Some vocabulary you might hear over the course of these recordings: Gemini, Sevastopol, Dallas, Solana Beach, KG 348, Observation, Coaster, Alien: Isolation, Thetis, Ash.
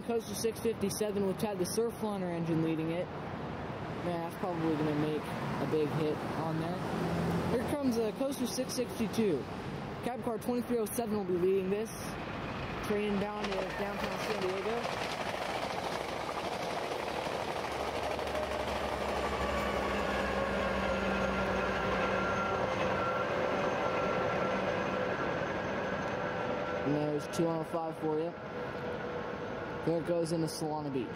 running Coaster 657, which had the Surf Liner engine leading it. That's probably going to make a big hit on there. Here comes a Coaster 662. Cab car 2307 will be leading this, training down to downtown San Diego. And there's 205 for you. There it goes into Solana Beach.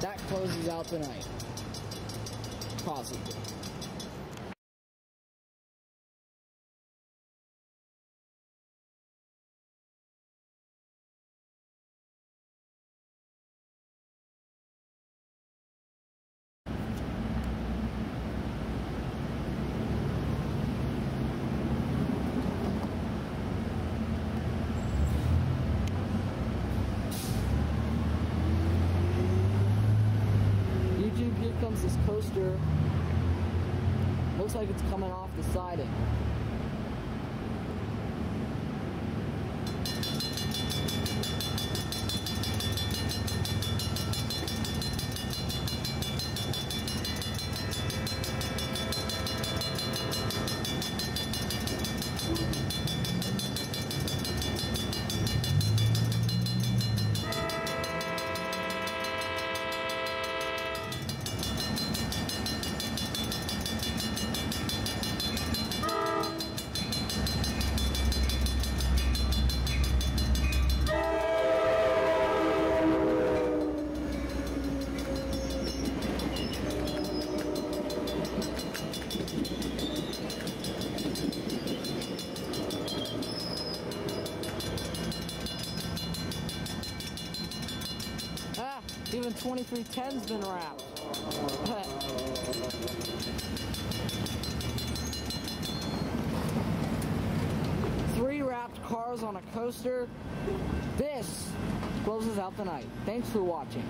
That closes out the night. Possibly. Here comes this coaster. Looks like it's coming off the siding. Even 2310's been wrapped. Three wrapped cars on a coaster. This closes out the night. Thanks for watching.